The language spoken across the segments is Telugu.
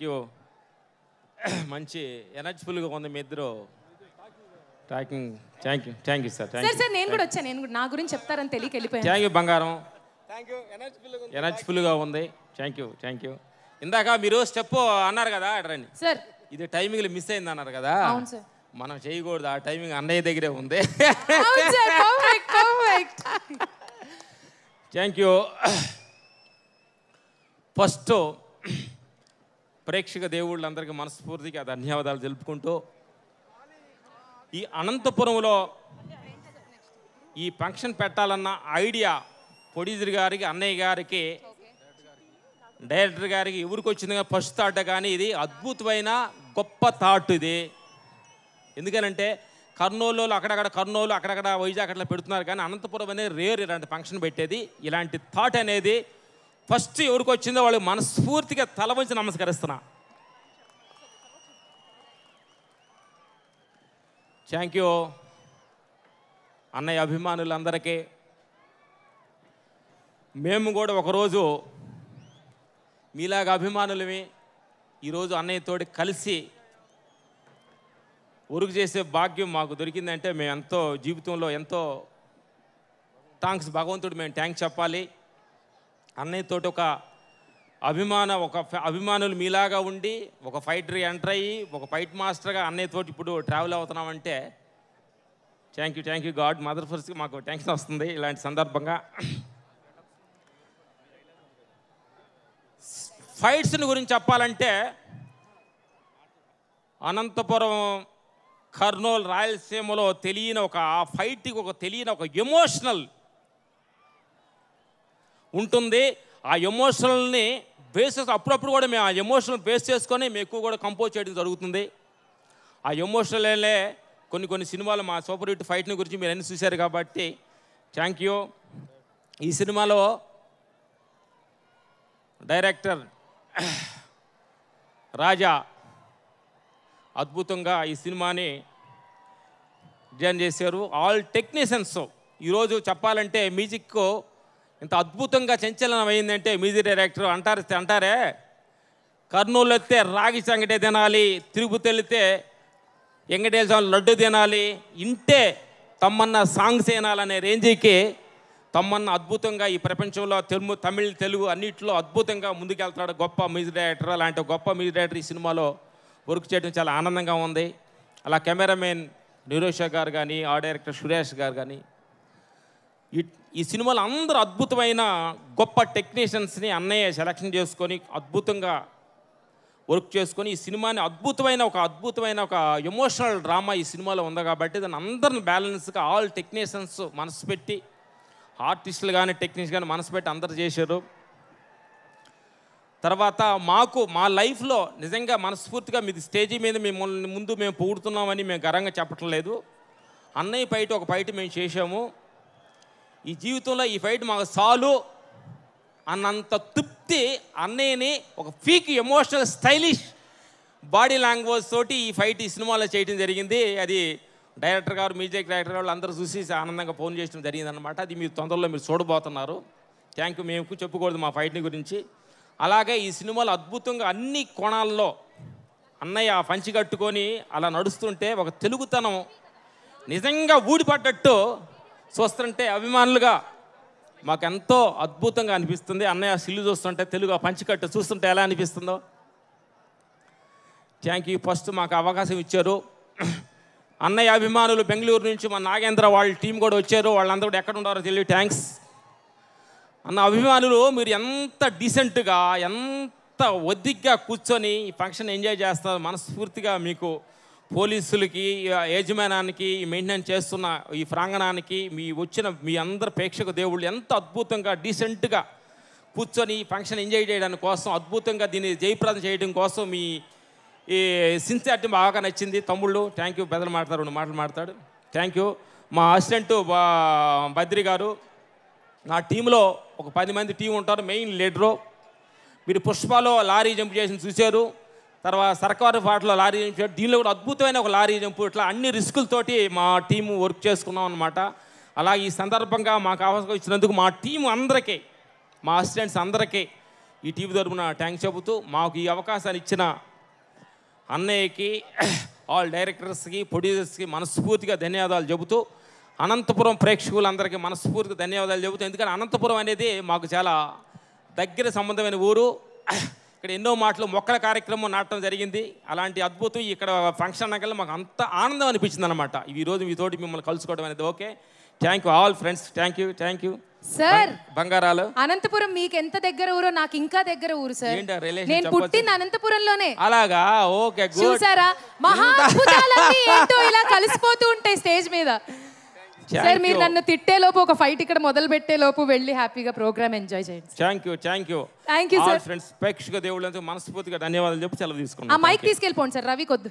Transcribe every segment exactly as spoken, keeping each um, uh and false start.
क्यों मंची energyful talking thank you thank you sir sir sir నేను కూడా వచ్చా నేను కూడా నా గురించి చెప్తారని తెలియక వెళ్ళిపోయాను థాంక్యూ బంగారం థాంక్యూ ఎనర్జీఫుల్ గా ఉంది ఎనర్జీఫుల్ గా ఉంది థాంక్యూ థాంక్యూ ఇందాక మీరు స్టెప్ అన్నారు కదా అడరండి సర్ ఇది టైమింగ్ లో మిస్ అయింది అన్నారు కదా అవును సర్ మనం చేయకూడదు ఆ టైమింగ్ అన్నయ్య దగ్గరే ఉంది అవును sir perfect perfect thank you first ప్రేక్షక దేవుళ్ళందరికీ మనస్ఫూర్తిగా ధన్యవాదాలు తెలుపుకుంటూ ఈ అనంతపురంలో ఈ ఫంక్షన్ పెట్టాలన్న ఐడియా పొడిజర్ గారికి అన్నయ్య గారికి డైరెక్టర్ గారికి ఎవరికి వచ్చిందిగా ఫస్ట్ థాట్ కానీ ఇది అద్భుతమైన గొప్ప థాట్ ఇది ఎందుకంటే కర్నూలులో అక్కడక్కడ కర్నూలు అక్కడక్కడ వైజాగ్ అట్లా పెడుతున్నారు కానీ అనంతపురం అనేది రేర్ ఇలాంటి ఫంక్షన్ పెట్టేది ఇలాంటి థాట్ అనేది ఫస్ట్ ఎవరికి వచ్చిందో వాళ్ళు మనస్ఫూర్తిగా తల వంచి నమస్కరిస్తున్నా थैंक यू अन्नయ్య అభిమానులందరికీ మేము కూడా ఒక రోజు మీలాగా అభిమానులమే ఈ రోజు అన్నయ్య తోటి కలిసి ఊరుకు చేసే భాగ్యం మాకు దొరికింది అంటే మేము ఎంతో జీవితంలో ఎంతో థాంక్స్ భగవంతుడు మేము థాంక్స్ చెప్పాలి అన్నయ్య తోటి ఒక అభిమాన ఒక అభిమానులు మీలాగా ఉండి ఒక ఫైటర్ ఎంటర్ అయ్యి ఒక ఫైట్ మాస్టర్గా అన్నయ్య తోటి ఇప్పుడు ట్రావెల్ అవుతున్నామంటే thank you thank you God mother ఫర్స్ట్కి మాకు థ్యాంక్స్ వస్తుంది ఇలాంటి సందర్భంగా ఫైట్స్ని గురించి చెప్పాలంటే అనంతపురం కర్నూలు రాయలసీమలో తెలియని ఒక ఆ ఫైట్కి ఒక తెలియని ఒక ఎమోషనల్ ఉంటుంది ఆ ఎమోషనల్ని బేస్ చేసి అప్పుడప్పుడు కూడా మేము ఆ ఎమోషనల్ బేస్ చేసుకొని మేము ఎక్కువ కూడా కంపోజ్ చేయడం జరుగుతుంది ఆ ఎమోషనలే కొన్ని కొన్ని సినిమాలు మా సూపర్ హిట్ ఫైట్ని గురించి మీరు అన్ని చూశారు కాబట్టి థ్యాంక్ యూ ఈ సినిమాలో డైరెక్టర్ రాజా అద్భుతంగా ఈ సినిమాని డిజైన్ చేశారు ఆల్ టెక్నీషియన్స్ ఈరోజు చెప్పాలంటే మ్యూజిక్ ఇంత అద్భుతంగా చంచలమైందంటే మ్యూజిక్ డైరెక్టర్ అంటారు అంటారే కర్నూలు వెళ్తే రాగి సంగటే తినాలి తిరుపతి వెళితే వెంకటేశ్వర స్వామి లడ్డు తినాలి ఇంటే తమ్మన్న సాంగ్స్ తినాలనే రేంజికి తమ్మన్న అద్భుతంగా ఈ ప్రపంచంలో తెలుగు తమిళ్ తెలుగు అన్నింటిలో అద్భుతంగా ముందుకెళ్తాడు గొప్ప మ్యూజిక్ డైరెక్టర్ అలాంటి గొప్ప మ్యూజిక్ డైరెక్టర్ ఈ సినిమాలో వర్క్ చేయడం చాలా ఆనందంగా ఉంది అలా కెమెరామెన్ నిరోష గారు కానీ ఆ డైరెక్టర్ సురేష్ గారు కానీ ఈ సినిమాలో అందరూ అద్భుతమైన గొప్ప టెక్నీషియన్స్ని అన్నయ్య సెలక్షన్ చేసుకొని అద్భుతంగా వర్క్ చేసుకొని ఈ సినిమాని అద్భుతమైన ఒక అద్భుతమైన ఒక ఎమోషనల్ డ్రామా ఈ సినిమాలో ఉంది కాబట్టి దాన్ని అందరిని బ్యాలెన్స్గా ఆల్ టెక్నీషియన్స్ మనసు పెట్టి ఆర్టిస్టులు కానీ టెక్నీషియన్ కానీ మనసు పెట్టి అందరు చేశారు తర్వాత మాకు మా లైఫ్లో నిజంగా మనస్ఫూర్తిగా మీది స్టేజీ మీద మేము ముందు మేము పొగుడుతున్నామని మేము గర్వంగా చెప్పటం లేదు అన్నయ్య ఫైట్ ఒక ఫైట్ మేము చేసాము ఈ జీవితంలో ఈ ఫైట్ మాకు చాలు అన్నంత తృప్తి అన్నయ్యని ఒక peak emotional stylish body language తోటి ఈ ఫైట్ ఈ సినిమాలో చేయడం జరిగింది అది డైరెక్టర్ గారు మ్యూజిక్ డైరెక్టర్ వాళ్ళు అందరూ చూసి ఆనందంగా ఫోన్ చేయడం జరిగింది అనమాట అది మీరు తొందరలో మీరు చూడబోతున్నారు థ్యాంక్ యూ మేము చెప్పకూడదు మా ఫైట్ని గురించి అలాగే ఈ సినిమాలో అద్భుతంగా అన్ని కోణాల్లో అన్నయ్య ఆ పంచి కట్టుకొని అలా నడుస్తుంటే ఒక తెలుగుతనం నిజంగా ఊడిపడ్డట్టు చూస్తుంటే అభిమానులుగా మాకెంతో అద్భుతంగా అనిపిస్తుంది అన్నయ్య సిల్లు చూస్తుంటే తెలుగు పంచికట్టు చూస్తుంటే ఎలా అనిపిస్తుందో థ్యాంక్ యూ ఫస్ట్ మాకు అవకాశం ఇచ్చారు అన్నయ్య అభిమానులు బెంగళూరు నుంచి మా నాగేంద్ర వాళ్ళ టీం కూడా వచ్చారు వాళ్ళందరూ కూడా ఎక్కడ ఉన్నారో తెలియదు థ్యాంక్స్ అన్న అభిమానులు మీరు ఎంత డీసెంట్గా ఎంత ఒద్దిగ్గా కూర్చొని ఈ ఫంక్షన్ ఎంజాయ్ చేస్తారు మనస్ఫూర్తిగా మీకు పోలీసులకి యజమానానికి మెయింటెనెన్స్ చేస్తున్న ఈ ప్రాంగణానికి మీ వచ్చిన మీ అందరు ప్రేక్షక దేవుళ్ళు ఎంత అద్భుతంగా డీసెంట్గా కూర్చొని ఈ ఫంక్షన్ ఎంజాయ్ చేయడానికి కోసం అద్భుతంగా దీన్ని జయప్రదం చేయడం కోసం మీ ఈ సిన్సియారిటీ బాగా నచ్చింది తమ్ముళ్ళు థ్యాంక్ యూ బెదలు మాట్లాడతారు రెండు మాటలు మాట్లాడు థ్యాంక్ యూ మా అసిస్టెంట్ బద్రి గారు నా టీంలో ఒక పది మంది టీం ఉంటారు మెయిన్ లీడరు మీరు పుష్పాలో లారీ జంప్ చేసి చూశారు తర్వాత సర్కారు పాటలో లారీ జంపు దీనిలో కూడా అద్భుతమైన ఒక లారీ జంపు ఇట్లా అన్ని రిస్కులతోటి మా టీము వర్క్ చేసుకున్నాం అనమాట అలా ఈ సందర్భంగా మాకు అవకాశం ఇచ్చినందుకు మా టీం అందరికీ మా అసిస్టెంట్స్ అందరికీ ఈ టీవీ తరపున థాంక్స్ చెబుతూ మాకు ఈ అవకాశాన్ని ఇచ్చిన అన్నయ్యకి ఆల్ డైరెక్టర్స్కి ప్రొడ్యూసర్స్కి మనస్ఫూర్తిగా ధన్యవాదాలు చెబుతూ అనంతపురం ప్రేక్షకులందరికీ మనస్ఫూర్తిగా ధన్యవాదాలు చెబుతూ ఎందుకంటే అనంతపురం అనేది మాకు చాలా దగ్గర సంబంధమైన ఊరు ఇక్కడ ఎన్నో మాటలు మొక్కల కార్యక్రమం నాటడం జరిగింది అలాంటి అద్భుతం ఇక్కడ ఫంక్షన్ అన్నకల్లా మాకు అంత ఆనందం అనిపించింది అన్నమాట ఈ రోజు మీ తోటి మిమ్మల్ని కలుసుకోవడం అనేది okay thank you all friends thank you thank you sir బంగారాలు అనంతపురం మీకు ఎంత దగ్గర ఊరో నాకు ఇంకా దగ్గర ఊరు సార్ నేను పుట్టిన అనంతపురంలోనే అలాగా ఓకే గుడ్ చూసారా మహా అద్భుతాలన్నీ ఏంటో ఇలా కలిసిపోతూ ఉంటాయి స్టేజ్ మీద సార్ మీరు నన్ను తిట్టే లోపు ఒక ఫైట్ ఇక్కడ మొదలు పెట్టే లోపు వెళ్ళి హ్యాపీగా ప్రోగ్రామ్ ఎంజాయ్ చేయండి thank you thank you thank you sir friends ప్రేక్షక దేవుళ్ళందరికీ మనస్ఫూర్తిగా ధన్యవాదాలు చెప్పి సెలవు తీసుకుంటాను ఆ మైక్ తీసుకెళ్ళిపోండి సార్ రవి కొద్దు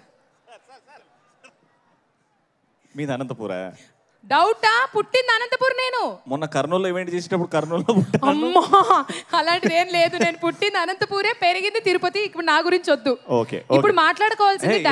మీది అనంతపురా డౌటా పుట్టింది అనంతపురం నేను మొన్న కర్నూలు ఈవెంట్ చేసినప్పుడు కర్నూలులో పుట్టాను అమ్మా అలాంటిది ఏం లేదు నేను పుట్టింది అనంతపురే పెరిగింది తిరుపతి ఇప్పుడు నా గురించి వద్దు ఓకే ఇప్పుడు మాట్లాడుకోవాల్సింది